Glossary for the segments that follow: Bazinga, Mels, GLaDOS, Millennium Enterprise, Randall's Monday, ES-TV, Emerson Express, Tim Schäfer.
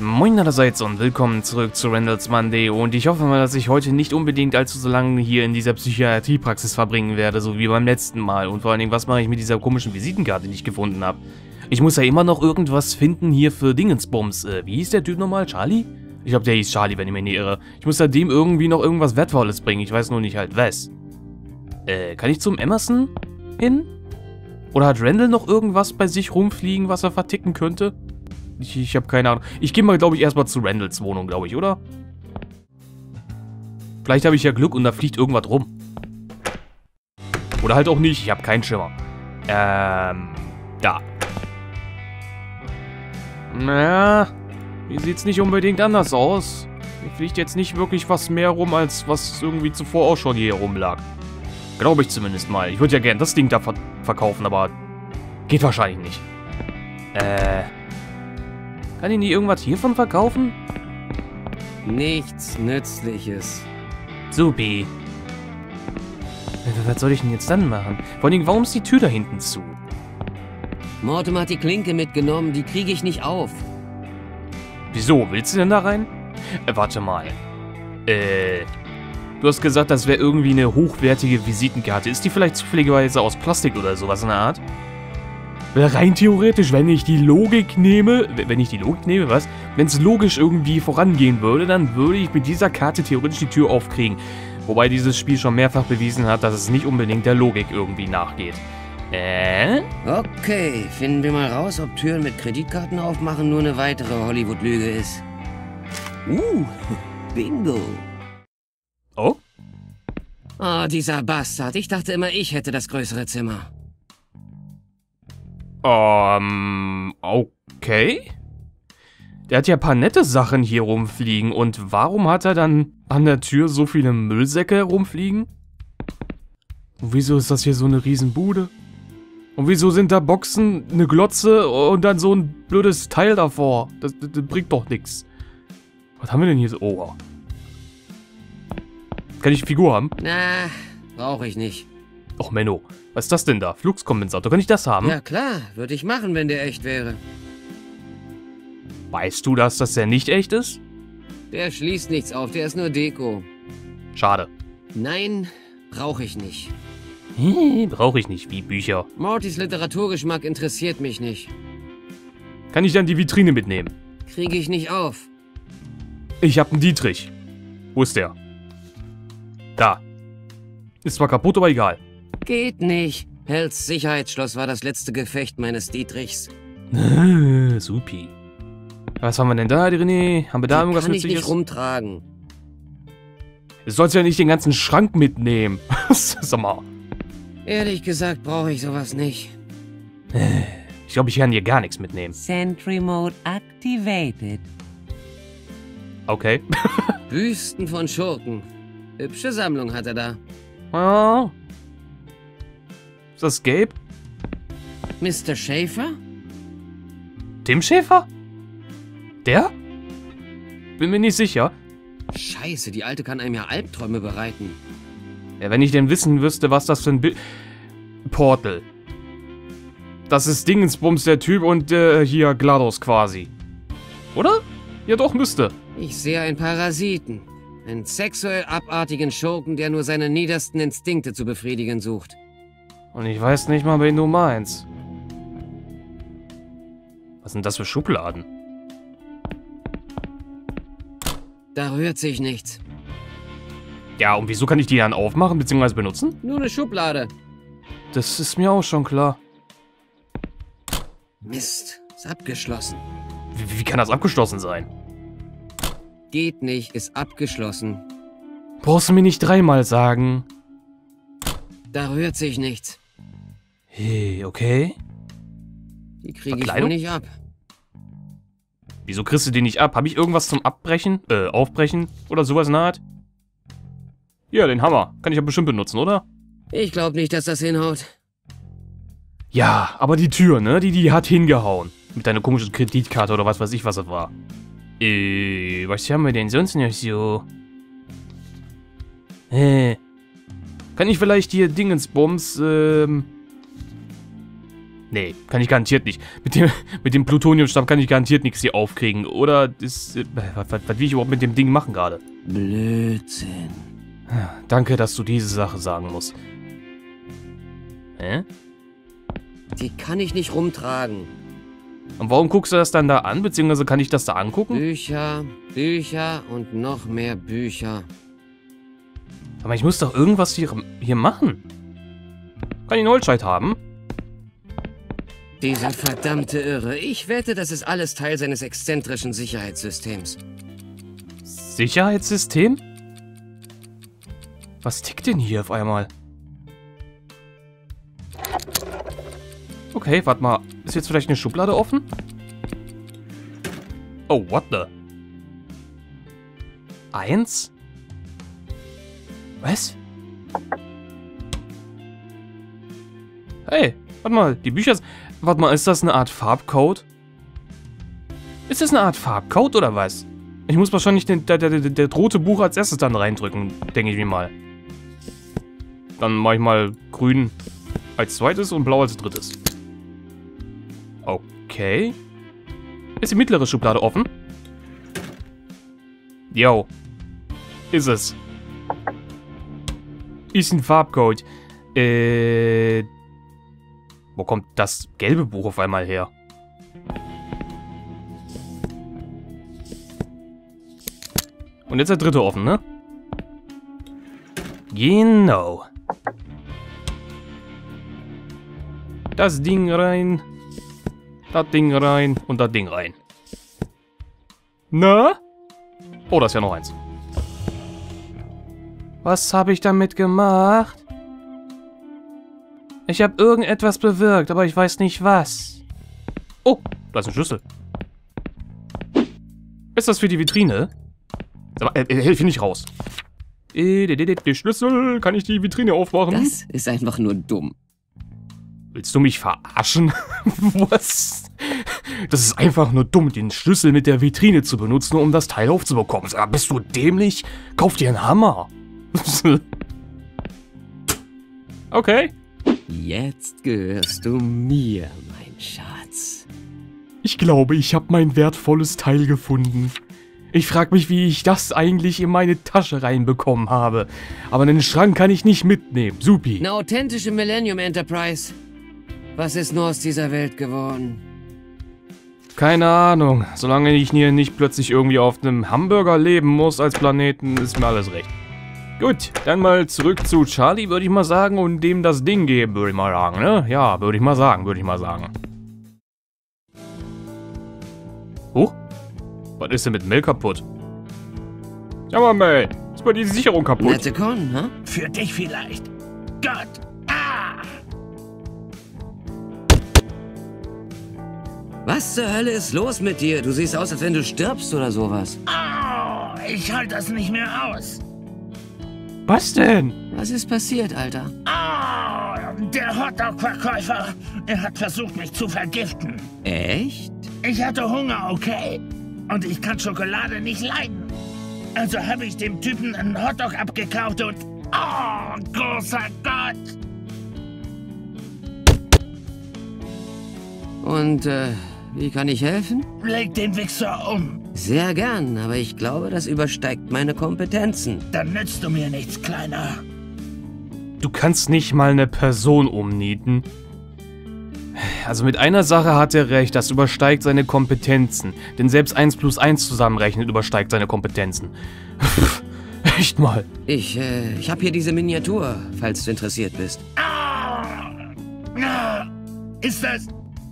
Moin allerseits und willkommen zurück zu Randall's Monday, und ich hoffe mal, dass ich heute nicht unbedingt allzu so lange hier in dieser Psychiatriepraxis verbringen werde, so wie beim letzten Mal. Und vor allen Dingen, was mache ich mit dieser komischen Visitenkarte, die ich gefunden habe? Ich muss ja immer noch irgendwas finden hier für Dingensbums. Wie hieß der Typ nochmal? Charlie? Ich glaube, der hieß Charlie, wenn ich mich nicht irre. Ich muss da dem irgendwie noch irgendwas Wertvolles bringen, ich weiß nur nicht halt was. Kann ich zum Emerson hin? Oder hat Randall noch irgendwas bei sich rumfliegen, was er verticken könnte? Ich habe keine Ahnung. Ich gehe mal, glaube ich, erstmal zu Randalls Wohnung, glaube ich, oder? Vielleicht habe ich ja Glück und da fliegt irgendwas rum. Oder halt auch nicht. Ich habe keinen Schimmer. Da. Na, hier sieht es nicht unbedingt anders aus. Hier fliegt jetzt nicht wirklich was mehr rum, als was irgendwie zuvor auch schon hier rumlag. Glaube ich zumindest mal. Ich würde ja gern das Ding da verkaufen, aber geht wahrscheinlich nicht. Kann ich nie irgendwas hiervon verkaufen? Nichts Nützliches. Supi. Was soll ich denn jetzt dann machen? Vor allem, warum ist die Tür da hinten zu? Mortimer hat die Klinke mitgenommen, die kriege ich nicht auf. Wieso? Willst du denn da rein? Warte mal. Du hast gesagt, das wäre irgendwie eine hochwertige Visitenkarte. Ist die vielleicht zufälligerweise aus Plastik oder sowas in der Art? Rein theoretisch, wenn ich die Logik nehme, was? Wenn es logisch irgendwie vorangehen würde, dann würde ich mit dieser Karte theoretisch die Tür aufkriegen. Wobei dieses Spiel schon mehrfach bewiesen hat, dass es nicht unbedingt der Logik irgendwie nachgeht. Okay, finden wir mal raus, ob Türen mit Kreditkarten aufmachen nur eine weitere Hollywood-Lüge ist. Bingo. Oh? Oh, dieser Bastard. Ich dachte immer, ich hätte das größere Zimmer. Okay. Der hat ja ein paar nette Sachen hier rumfliegen, und warum hat er dann an der Tür so viele Müllsäcke rumfliegen? Und wieso ist das hier so eine Riesenbude? Und wieso sind da Boxen, eine Glotze und dann so ein blödes Teil davor? Das bringt doch nichts. Was haben wir denn hier so? Oh, wow. Kann ich Figur haben? Na, brauche ich nicht. Och Menno, was ist das denn da? Flugskompensator, kann ich das haben? Ja klar, würde ich machen, wenn der echt wäre. Weißt du das, dass der nicht echt ist? Der schließt nichts auf, der ist nur Deko. Schade. Nein, brauche ich nicht. Brauche ich nicht, wie Bücher. Mortys Literaturgeschmack interessiert mich nicht. Kann ich dann die Vitrine mitnehmen? Kriege ich nicht auf. Ich hab einen Dietrich. Wo ist der? Da. Ist zwar kaputt, aber egal. Geht nicht. Hells Sicherheitsschloss war das letzte Gefecht meines Dietrichs. Supi. Was haben wir denn da, René? Haben wir da irgendwas Nützliches? Kann ich nicht rumtragen. Du sollst ja nicht den ganzen Schrank mitnehmen. Sag mal. Ehrlich gesagt brauche ich sowas nicht. Ich glaube, ich kann hier gar nichts mitnehmen. Sentry Mode activated. Okay. Büsten von Schurken. Hübsche Sammlung hat er da. Oh. Ist das gelb? Mr. Schäfer? Tim Schäfer? Der? Bin mir nicht sicher. Scheiße, die Alte kann einem ja Albträume bereiten. Ja, wenn ich denn wissen wüsste, was das für ein Bild... Portal. Das ist Dingensbums, der Typ, und hier GLaDOS quasi. Oder? Ja doch, müsste. Ich sehe einen Parasiten. Einen sexuell abartigen Schurken, der nur seine niedersten Instinkte zu befriedigen sucht. Und ich weiß nicht mal, wen du meinst. Was sind das für Schubladen? Da rührt sich nichts. Ja, und wieso kann ich die dann aufmachen bzw. benutzen? Nur eine Schublade. Das ist mir auch schon klar. Mist, ist abgeschlossen. Wie kann das abgeschlossen sein? Geht nicht, ist abgeschlossen. Brauchst du mir nicht dreimal sagen. Da rührt sich nichts. Hey, okay. Die kriege ich wohl nicht ab. Wieso kriegst du die nicht ab? Habe ich irgendwas zum Abbrechen? Aufbrechen? Oder sowas in der Art? Ja, den Hammer. Kann ich ja bestimmt benutzen, oder? Ich glaube nicht, dass das hinhaut. Ja, aber die Tür, ne? Die hat hingehauen. Mit deiner komischen Kreditkarte oder was weiß ich, was das war. Was haben wir denn sonst noch so? Kann ich vielleicht hier Dingensbums, Nee, kann ich garantiert nicht. Mit dem Plutoniumstab kann ich garantiert nichts hier aufkriegen. Oder das, was will ich überhaupt mit dem Ding machen gerade? Blödsinn. Danke, dass du diese Sache sagen musst. Hä? Die kann ich nicht rumtragen. Und warum guckst du das dann da an? Beziehungsweise kann ich das da angucken? Bücher, Bücher und noch mehr Bücher. Aber ich muss doch irgendwas hier machen. Kann ich einen Holzscheit haben? Dieser verdammte Irre. Ich wette, das ist alles Teil seines exzentrischen Sicherheitssystems. Sicherheitssystem? Was tickt denn hier auf einmal? Okay, warte mal. Ist jetzt vielleicht eine Schublade offen? Oh, what the? 1? Was? Hey, warte mal. Die Bücher... Warte mal, ist das eine Art Farbcode? Ist das eine Art Farbcode oder was? Ich muss wahrscheinlich das rote Buch als erstes dann reindrücken, denke ich mir mal. Dann mache ich mal grün als zweites und blau als drittes. Okay. Ist die mittlere Schublade offen? Yo. Ist es. Ist ein Farbcode. Wo kommt das gelbe Buch auf einmal her? Und jetzt der dritte offen, ne? Genau. Das Ding rein. Das Ding rein. Und das Ding rein. Na? Oh, da ist ja noch eins. Was habe ich damit gemacht? Ich habe irgendetwas bewirkt, aber ich weiß nicht was. Oh, da ist ein Schlüssel. Ist das für die Vitrine? Hilf mir nicht raus. Die Schlüssel, kann ich die Vitrine aufmachen? Das ist einfach nur dumm. Willst du mich verarschen? Was? Das ist einfach nur dumm, den Schlüssel mit der Vitrine zu benutzen, um das Teil aufzubekommen. Bist du dämlich? Kauf dir einen Hammer. Okay. Jetzt gehörst du mir, mein Schatz. Ich glaube, ich habe mein wertvolles Teil gefunden. Ich frage mich, wie ich das eigentlich in meine Tasche reinbekommen habe. Aber einen Schrank kann ich nicht mitnehmen. Supi. Eine authentische Millennium Enterprise. Was ist nur aus dieser Welt geworden? Keine Ahnung. Solange ich hier nicht plötzlich irgendwie auf einem Hamburger leben muss als Planeten, ist mir alles recht. Gut, dann mal zurück zu Charlie, würde ich mal sagen, und dem das Ding geben, würde ich mal sagen, ne? Ja, würde ich mal sagen. Huch? Was ist denn mit Mel kaputt? Sag mal, Mel, ist mal die Sicherung kaputt? Nette Con, ne? Für dich vielleicht. Gott! Ah! Was zur Hölle ist los mit dir? Du siehst aus, als wenn du stirbst oder sowas. Au! Ich halte das nicht mehr aus. Was denn? Was ist passiert, Alter? Oh, der Hotdog-Verkäufer. Er hat versucht, mich zu vergiften. Echt? Ich hatte Hunger, okay? Und ich kann Schokolade nicht leiden. Also habe ich dem Typen einen Hotdog abgekauft und... Oh, großer Gott! Und, wie kann ich helfen? Leg den Wichser um. Sehr gern, aber ich glaube, das übersteigt meine Kompetenzen. Dann nützt du mir nichts, Kleiner. Du kannst nicht mal eine Person umnieten. Also mit einer Sache hat er recht, das übersteigt seine Kompetenzen. Denn selbst 1 + 1 zusammenrechnet übersteigt seine Kompetenzen. Echt mal. Ich habe hier diese Miniatur, falls du interessiert bist.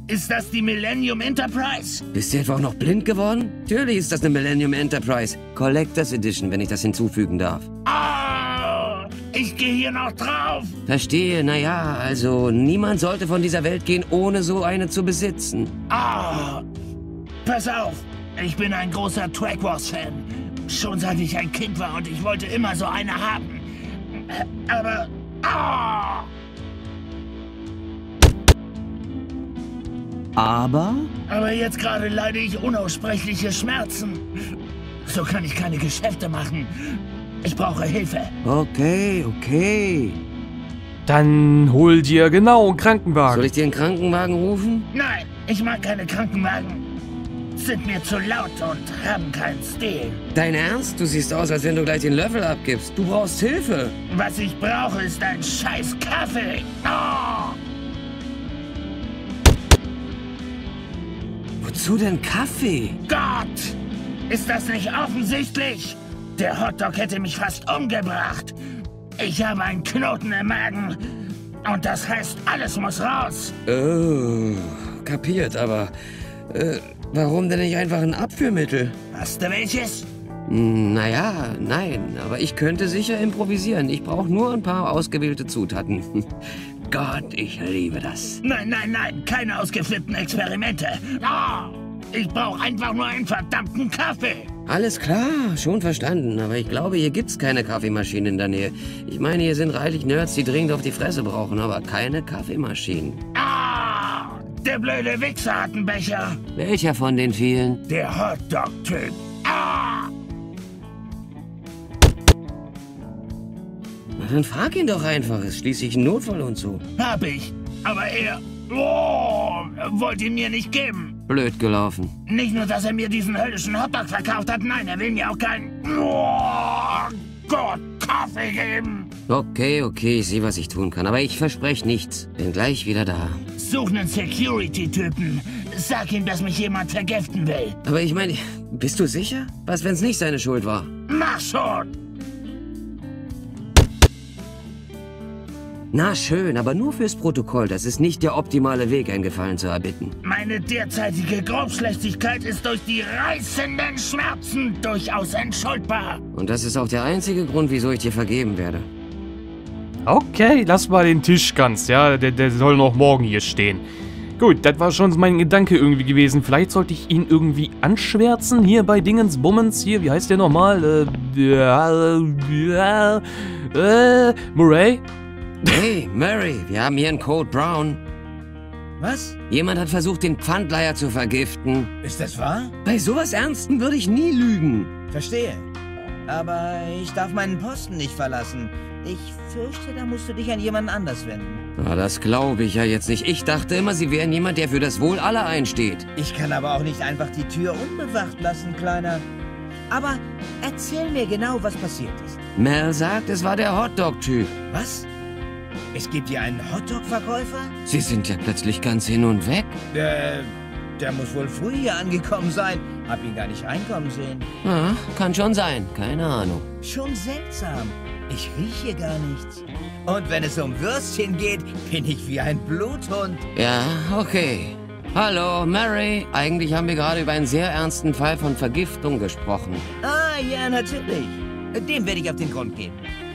Ist das die Millennium Enterprise? Bist du etwa auch noch blind geworden? Natürlich ist das eine Millennium Enterprise. Collectors Edition, wenn ich das hinzufügen darf. Oh, ich gehe hier noch drauf. Verstehe, naja, also niemand sollte von dieser Welt gehen, ohne so eine zu besitzen. Oh, pass auf, ich bin ein großer Track Wars-Fan. Schon seit ich ein Kind war und ich wollte immer so eine haben. Aber... Oh. Aber jetzt gerade leide ich unaussprechliche Schmerzen. So kann ich keine Geschäfte machen. Ich brauche Hilfe. Okay. Dann hol dir genau einen Krankenwagen. Soll ich dir einen Krankenwagen rufen? Nein, ich mag keine Krankenwagen. Sind mir zu laut und haben keinen Stil. Dein Ernst? Du siehst aus, als wenn du gleich den Löffel abgibst. Du brauchst Hilfe. Was ich brauche, ist ein scheiß Kaffee. Oh! Wozu denn Kaffee? Gott! Ist das nicht offensichtlich? Der Hotdog hätte mich fast umgebracht. Ich habe einen Knoten im Magen. Und das heißt, alles muss raus. Oh, kapiert, aber... warum denn nicht einfach ein Abführmittel? Hast du welches? Naja, nein, aber ich könnte sicher improvisieren. Ich brauche nur ein paar ausgewählte Zutaten. Gott, ich liebe das. Nein, nein, nein, keine ausgeflippten Experimente. Oh, ich brauche einfach nur einen verdammten Kaffee. Alles klar, schon verstanden, aber ich glaube, hier gibt's keine Kaffeemaschinen in der Nähe. Ich meine, hier sind reichlich Nerds, die dringend auf die Fresse brauchen, aber keine Kaffeemaschinen. Der blöde Wichser hat einen Becher. Welcher von den vielen? Der Hotdog-Typ. Ah! Na, dann frag ihn doch einfach. Ist schließlich ein Notfall und so. Hab ich. Aber er... Oh, wollte ihn mir nicht geben. Blöd gelaufen. Nicht nur, dass er mir diesen höllischen Hotdog verkauft hat. Nein, er will mir auch keinen... Oh, Gott, Kaffee geben. Okay, ich sehe, was ich tun kann. Aber ich verspreche nichts. Bin gleich wieder da. Such einen Security-Typen. Sag ihm, dass mich jemand vergiften will. Aber ich meine, bist du sicher? Was, wenn es nicht seine Schuld war? Mach schon! Na schön, aber nur fürs Protokoll. Das ist nicht der optimale Weg, einen Gefallen zu erbitten. Meine derzeitige Grobschlächtigkeit ist durch die reißenden Schmerzen durchaus entschuldbar. Und das ist auch der einzige Grund, wieso ich dir vergeben werde. Okay, lass mal den Tisch ganz, ja, der soll noch morgen hier stehen. Gut, das war schon mein Gedanke irgendwie gewesen. Vielleicht sollte ich ihn irgendwie anschwärzen, hier bei Dingensbummens, hier, wie heißt der nochmal? Murray? Hey, Murray, wir haben hier einen Code Brown. Was? Jemand hat versucht, den Pfandleiher zu vergiften. Ist das wahr? Bei sowas Ernstem würde ich nie lügen. Verstehe. Aber ich darf meinen Posten nicht verlassen. Ich fürchte, da musst du dich an jemanden anders wenden. Na, das glaube ich ja jetzt nicht. Ich dachte immer, sie wären jemand, der für das Wohl aller einsteht. Ich kann aber auch nicht einfach die Tür unbewacht lassen, Kleiner. Aber erzähl mir genau, was passiert ist. Mel sagt, es war der Hotdog-Typ. Was? Es gibt hier einen Hotdog-Verkäufer? Sie sind ja plötzlich ganz hin und weg. Der muss wohl früh hier angekommen sein. Hab ihn gar nicht reinkommen sehen. Ah, kann schon sein. Keine Ahnung. Schon seltsam. Ich rieche hier gar nichts. Und wenn es um Würstchen geht, bin ich wie ein Bluthund. Ja, okay. Hallo, Mary. Eigentlich haben wir gerade über einen sehr ernsten Fall von Vergiftung gesprochen. Ah, ja, natürlich. Dem werde ich auf den Grund gehen.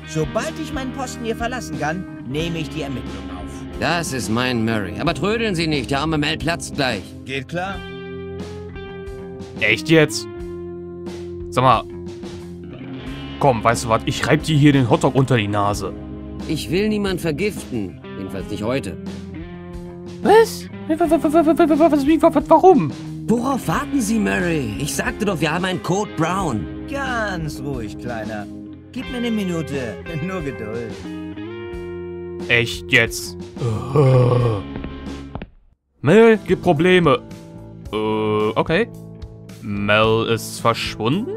Sobald ich meinen Posten hier verlassen kann, nehme ich die Ermittlung auf. Das ist mein Murray. Aber trödeln Sie nicht, der arme Mel platzt gleich. Geht klar. Echt jetzt? Sag mal. Komm, weißt du was? Ich reib dir hier den Hotdog unter die Nase. Ich will niemanden vergiften. Jedenfalls nicht heute. Was? Warum? Worauf warten Sie, Murray? Ich sagte doch, wir haben einen Code Brown. Ganz ruhig, Kleiner. Gib mir eine Minute. Nur Geduld. Echt jetzt? Mel, gibt Probleme. Okay. Mel ist verschwunden?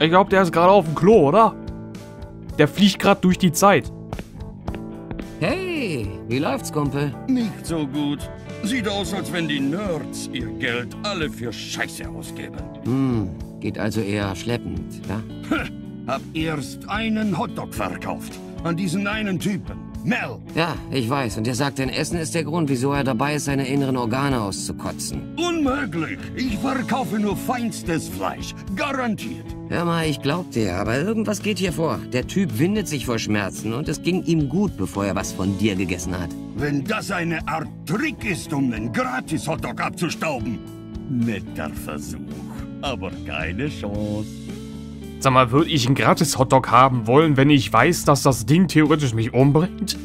Ich glaube, der ist gerade auf dem Klo, oder? Der fliegt gerade durch die Zeit. Hey, wie läuft's, Kumpel? Nicht so gut. Sieht aus, als wenn die Nerds ihr Geld alle für Scheiße ausgeben. Hm, geht also eher schleppend, ja? Hab erst einen Hotdog verkauft. An diesen einen Typen. Mel. Ja, ich weiß. Und er sagt, dein Essen ist der Grund, wieso er dabei ist, seine inneren Organe auszukotzen. Unmöglich. Ich verkaufe nur feinstes Fleisch. Garantiert. Hör mal, ich glaub dir, aber irgendwas geht hier vor. Der Typ windet sich vor Schmerzen und es ging ihm gut, bevor er was von dir gegessen hat. Wenn das eine Art Trick ist, um einen Gratis-Hotdog abzustauben. Netter Versuch, aber keine Chance. Sag mal, würde ich einen Gratis-Hotdog haben wollen, wenn ich weiß, dass das Ding theoretisch mich umbringt?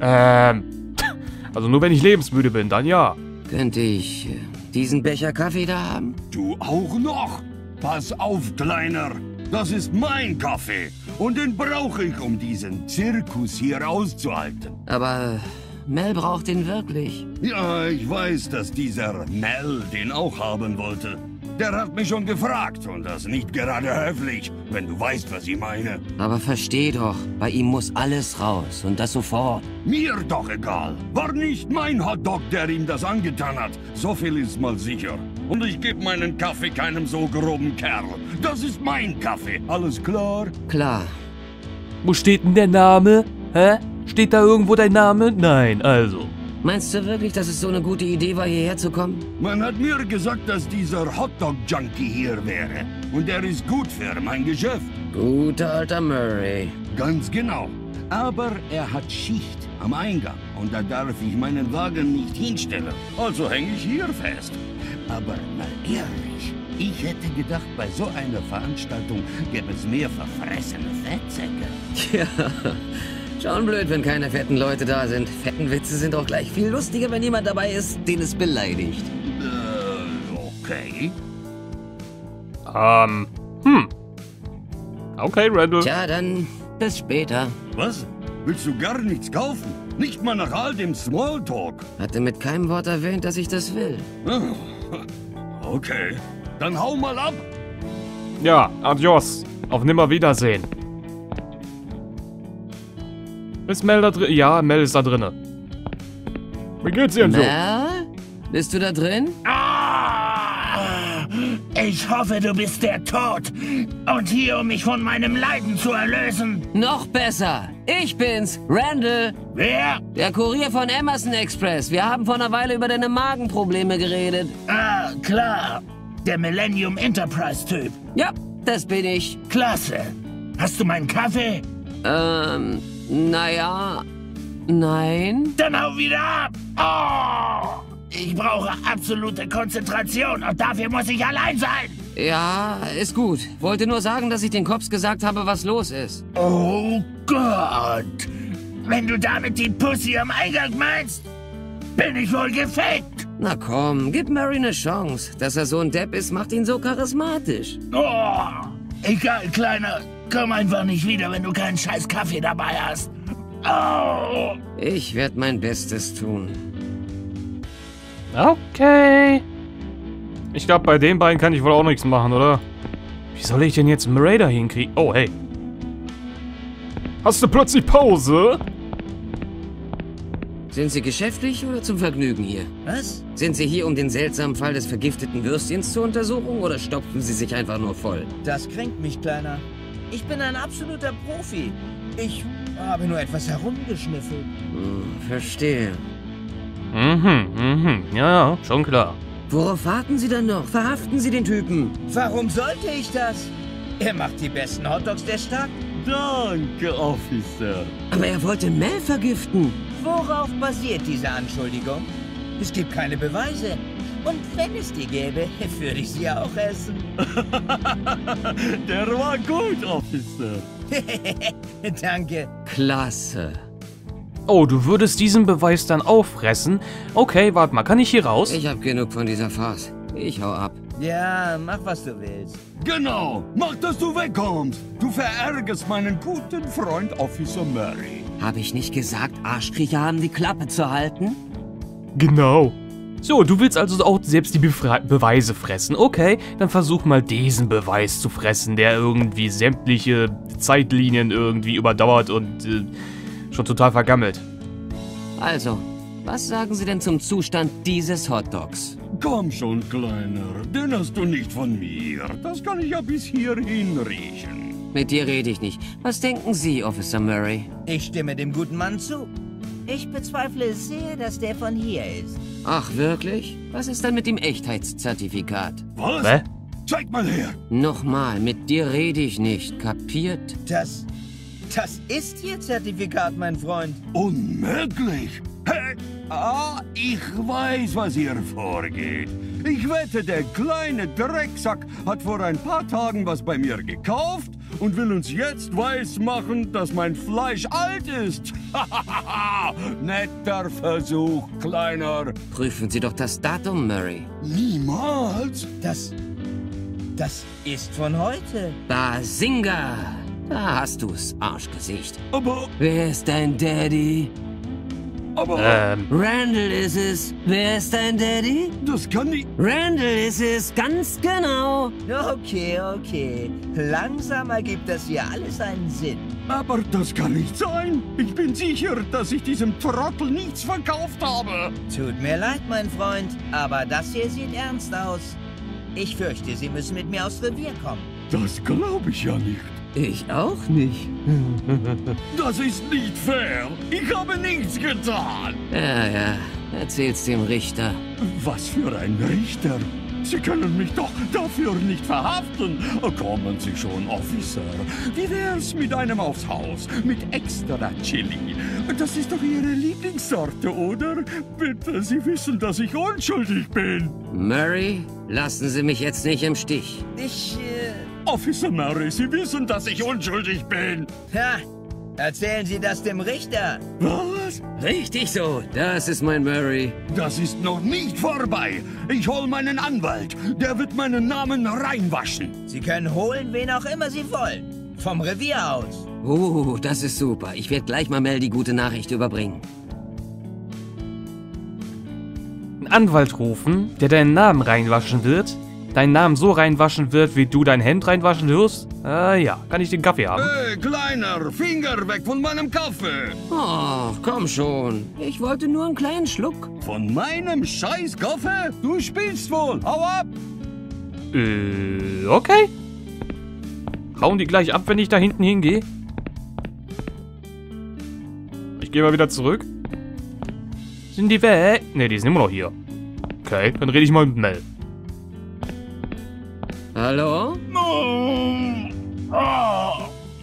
Also nur wenn ich lebensmüde bin, dann ja. Könnte ich diesen Becher Kaffee da haben? Du auch noch? Pass auf, Kleiner. Das ist mein Kaffee und den brauche ich, um diesen Zirkus hier auszuhalten. Aber Mel braucht den wirklich. Ja, ich weiß, dass dieser Mel den auch haben wollte. Der hat mich schon gefragt und das nicht gerade höflich, wenn du weißt, was ich meine. Aber versteh doch, bei ihm muss alles raus und das sofort. Mir doch egal. War nicht mein Hotdog, der ihm das angetan hat. So viel ist mal sicher. Und ich gebe meinen Kaffee keinem so groben Kerl. Das ist mein Kaffee, alles klar? Klar. Wo steht denn der Name? Hä? Steht da irgendwo dein Name? Nein, also. Meinst du wirklich, dass es so eine gute Idee war, hierher zu kommen? Man hat mir gesagt, dass dieser Hotdog-Junkie hier wäre. Und er ist gut für mein Geschäft. Guter alter Murray. Ganz genau. Aber er hat Schicht am Eingang. Und da darf ich meinen Wagen nicht hinstellen. Also hänge ich hier fest. Aber mal ehrlich, ich hätte gedacht, bei so einer Veranstaltung gäbe es mehr verfressene Fettsäcke. Tja. Schon blöd, wenn keine fetten Leute da sind. Fetten Witze sind auch gleich viel lustiger, wenn jemand dabei ist, den es beleidigt. Okay. Okay, Randall. Tja, dann bis später. Was? Willst du gar nichts kaufen? Nicht mal nach all dem Smalltalk. Hatte mit keinem Wort erwähnt, dass ich das will. Okay. Dann hau mal ab. Ja, adios. Auf Nimmerwiedersehen. Ist Mel da drin? Ja, Mel ist da drin. Wie geht's dir denn so? Mel? Bist du da drin? Ah! Ich hoffe, du bist der Tod. Und hier, um mich von meinem Leiden zu erlösen. Noch besser. Ich bin's, Randall. Wer? Der Kurier von Emerson Express. Wir haben vor einer Weile über deine Magenprobleme geredet. Ah, klar. Der Millennium Enterprise-Typ. Ja, das bin ich. Klasse. Hast du meinen Kaffee? Naja, nein. Dann hau wieder ab! Oh, ich brauche absolute Konzentration und dafür muss ich allein sein. Ja, ist gut. Wollte nur sagen, dass ich den Cops gesagt habe, was los ist. Oh Gott! Wenn du damit die Pussy am Eingang meinst, bin ich wohl gefaked. Na komm, gib Mary eine Chance. Dass er so ein Depp ist, macht ihn so charismatisch. Oh, egal, Kleiner. Komm einfach nicht wieder, wenn du keinen scheiß Kaffee dabei hast. Oh. Ich werde mein Bestes tun. Okay. Ich glaube, bei den beiden kann ich wohl auch nichts machen, oder? Wie soll ich denn jetzt einen Raider hinkriegen? Oh, hey. Hast du plötzlich Pause? Sind Sie geschäftlich oder zum Vergnügen hier? Was? Sind Sie hier, um den seltsamen Fall des vergifteten Würstchens zu untersuchen, oder stopfen Sie sich einfach nur voll? Das kränkt mich, Kleiner. Ich bin ein absoluter Profi. Ich habe nur etwas herumgeschnüffelt. Verstehe. Ja, schon klar. Worauf warten Sie dann noch? Verhaften Sie den Typen. Warum sollte ich das? Er macht die besten Hotdogs der Stadt. Danke, Officer. Aber er wollte Mel vergiften. Worauf basiert diese Anschuldigung? Es gibt keine Beweise. Und wenn es die gäbe, würde ich sie auch essen. Der war gut, Officer. Danke. Klasse. Oh, du würdest diesen Beweis dann auffressen? Okay, warte mal, kann ich hier raus? Ich hab genug von dieser Farce. Ich hau ab. Ja, mach, was du willst. Genau, mach, dass du wegkommst. Du verärgerst meinen guten Freund, Officer Murray. Habe ich nicht gesagt, Arschkriecher haben die Klappe zu halten? Genau. So, du willst also auch selbst die Beweise fressen. Okay, dann versuch mal diesen Beweis zu fressen, der irgendwie sämtliche Zeitlinien irgendwie überdauert und schon total vergammelt. Also, was sagen Sie denn zum Zustand dieses Hotdogs? Komm schon, Kleiner, den hast du nicht von mir. Das kann ich ja bis hierhin riechen. Mit dir rede ich nicht. Was denken Sie, Officer Murray? Ich stimme dem guten Mann zu. Ich bezweifle es sehr, dass der von hier ist. Ach, wirklich? Was ist dann mit dem Echtheitszertifikat? Was? Hä? Zeig mal her! Nochmal, mit dir rede ich nicht, kapiert? Das ist Ihr Zertifikat, mein Freund. Unmöglich! Hä? Ah, ich weiß, was hier vorgeht. Ich wette, der kleine Drecksack hat vor ein paar Tagen was bei mir gekauft und will uns jetzt weismachen, dass mein Fleisch alt ist. Netter Versuch, Kleiner. Prüfen Sie doch das Datum, Murray. Niemals. Das... Das ist von heute. Bazinga! Da hast du's, Arschgesicht. Aber... Wer ist dein Daddy? Aber... Randall ist es. Wer ist dein Daddy? Das kann nicht... Randall ist es, ganz genau. Okay, okay. Langsam ergibt das hier alles einen Sinn. Aber das kann nicht sein. Ich bin sicher, dass ich diesem Trottel nichts verkauft habe. Tut mir leid, mein Freund, aber das hier sieht ernst aus. Ich fürchte, Sie müssen mit mir aufs Revier kommen. Das glaube ich ja nicht. Ich auch nicht. Das ist nicht fair. Ich habe nichts getan. Ja, ja. Erzähl's dem Richter. Was für ein Richter? Sie können mich doch dafür nicht verhaften. Kommen Sie schon, Officer. Wie wär's mit einem aufs Haus? Mit extra Chili. Das ist doch Ihre Lieblingssorte, oder? Bitte, Sie wissen, dass ich unschuldig bin. Murray, lassen Sie mich jetzt nicht im Stich. Officer Murray, Sie wissen, dass ich unschuldig bin. Ha! Erzählen Sie das dem Richter. Was? Richtig so. Das ist mein Murray. Das ist noch nicht vorbei. Ich hol meinen Anwalt. Der wird meinen Namen reinwaschen. Sie können holen, wen auch immer Sie wollen. Vom Revier aus. Oh, das ist super. Ich werde gleich mal Mel die gute Nachricht überbringen. Einen Anwalt rufen, der deinen Namen reinwaschen wird. Deinen Namen so reinwaschen wird, wie du dein Hemd reinwaschen wirst? Ja. Kann ich den Kaffee haben? Hey, Kleiner! Finger weg von meinem Kaffee! Ach, komm schon. Ich wollte nur einen kleinen Schluck. Von meinem scheiß Kaffee? Du spielst wohl! Hau ab! Okay. Hauen die gleich ab, wenn ich da hinten hingehe? Ich gehe mal wieder zurück. Sind die weg? Ne, die sind immer noch hier. Okay, dann rede ich mal mit Mel. Hallo?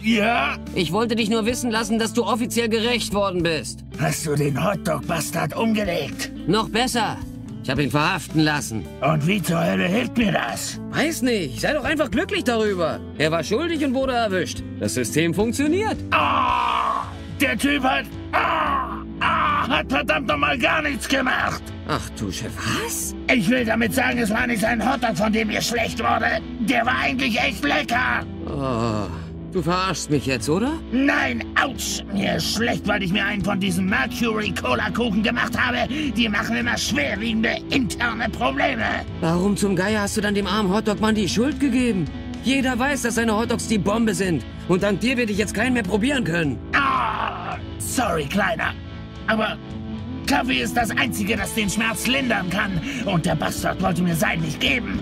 Ja? Ich wollte dich nur wissen lassen, dass du offiziell gerächt worden bist. Hast du den Hotdog-Bastard umgelegt? Noch besser. Ich habe ihn verhaften lassen. Und wie zur Hölle hilft mir das? Weiß nicht. Sei doch einfach glücklich darüber. Er war schuldig und wurde erwischt. Das System funktioniert. Der Typ hat verdammt nochmal gar nichts gemacht. Ach du Scheiße, was? Ich will damit sagen, es war nicht ein Hotdog, von dem mir schlecht wurde. Der war eigentlich echt lecker. Du verarschst mich jetzt, oder? Nein, ouch. Mir ist schlecht, weil ich mir einen von diesen Mercury-Cola-Kuchen gemacht habe. Die machen immer schwerwiegende interne Probleme. Warum zum Geier hast du dann dem armen Hotdog-Mann die Schuld gegeben? Jeder weiß, dass seine Hotdogs die Bombe sind. Und dank dir werde ich jetzt keinen mehr probieren können. Sorry, Kleiner. Aber... Kaffee ist das Einzige, das den Schmerz lindern kann. Und der Bastard wollte mir sein nicht geben.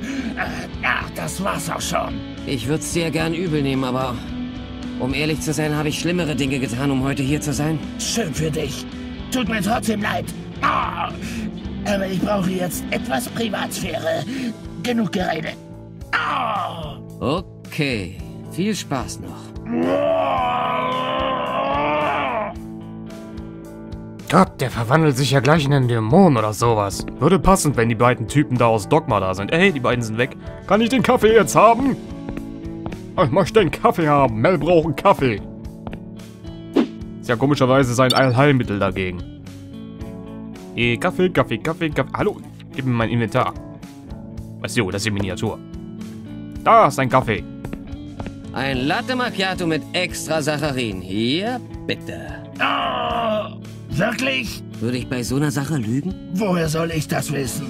Das war's auch schon. Ich würde es dir gern übel nehmen, aber um ehrlich zu sein, habe ich schlimmere Dinge getan, um heute hier zu sein. Schön für dich. Tut mir trotzdem leid. Aber ich brauche jetzt etwas Privatsphäre. Genug Gerede. Okay. Viel Spaß noch. Gott, der verwandelt sich ja gleich in einen Dämon oder sowas. Würde passen, wenn die beiden Typen da aus Dogma da sind. Ey, die beiden sind weg. Kann ich den Kaffee jetzt haben? Ich möchte einen Kaffee haben. Mel braucht einen Kaffee. Ist ja komischerweise sein Allheilmittel dagegen. Kaffee, Kaffee, Kaffee, Kaffee. Hallo, gib mir mein Inventar. Ach so, das ist die Miniatur. Da ist ein Kaffee. Ein Latte Macchiato mit extra Saccharin. Hier, bitte. Wirklich? Würde ich bei so einer Sache lügen? Woher soll ich das wissen?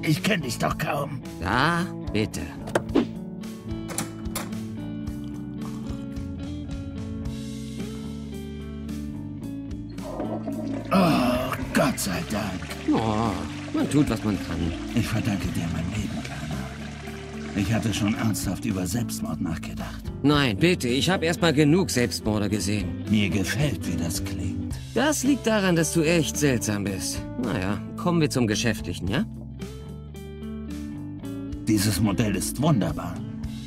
Ich kenne dich doch kaum. Da, bitte. Gott sei Dank. Man tut, was man kann. Ich verdanke dir mein Leben, Kleiner. Ich hatte schon ernsthaft über Selbstmord nachgedacht. Nein, bitte. Ich habe erstmal genug Selbstmorde gesehen. Mir gefällt, wie das klingt. Das liegt daran, dass du echt seltsam bist. Naja, kommen wir zum Geschäftlichen, ja? Dieses Modell ist wunderbar.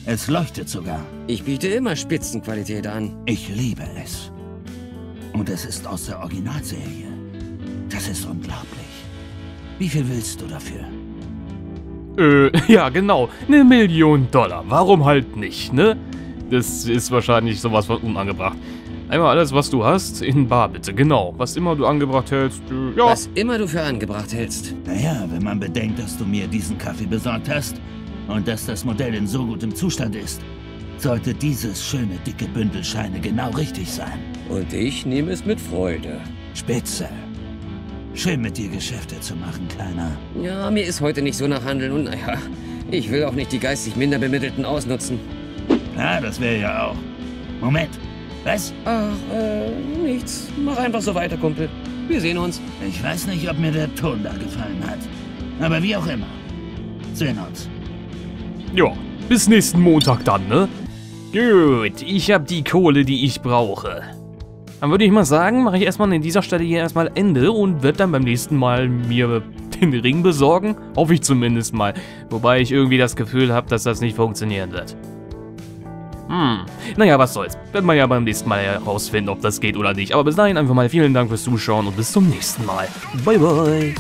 Es leuchtet sogar. Ich biete immer Spitzenqualität an. Ich liebe es. Und es ist aus der Originalserie. Das ist unglaublich. Wie viel willst du dafür? Ja genau. 1 Million Dollar. Warum halt nicht, ne? Das ist wahrscheinlich sowas von unangebracht. Einmal alles, was du hast, in Bar, bitte. Genau. Was immer du angebracht hältst, ja. Was immer du für angebracht hältst. Naja, wenn man bedenkt, dass du mir diesen Kaffee besorgt hast, und dass das Modell in so gutem Zustand ist, sollte dieses schöne, dicke Bündel Scheine genau richtig sein. Und ich nehme es mit Freude. Spitze. Schön, mit dir Geschäfte zu machen, Kleiner. Ja, mir ist heute nicht so nach Handeln und naja, ich will auch nicht die geistig Minderbemittelten ausnutzen. Na, das wäre ja auch. Moment, was? Ach, nichts. Mach einfach so weiter, Kumpel. Wir sehen uns. Ich weiß nicht, ob mir der Ton da gefallen hat. Aber wie auch immer. Sehen uns. Ja, bis nächsten Montag dann, ne? Gut, ich habe die Kohle, die ich brauche. Dann würde ich mal sagen, mache ich erstmal an dieser Stelle hier erstmal Ende und werde dann beim nächsten Mal mir den Ring besorgen. Hoffe ich zumindest mal. Wobei ich irgendwie das Gefühl habe, dass das nicht funktionieren wird. Naja, was soll's. Wird man ja beim nächsten Mal herausfinden, ob das geht oder nicht. Aber bis dahin einfach mal vielen Dank fürs Zuschauen und bis zum nächsten Mal. Bye, bye.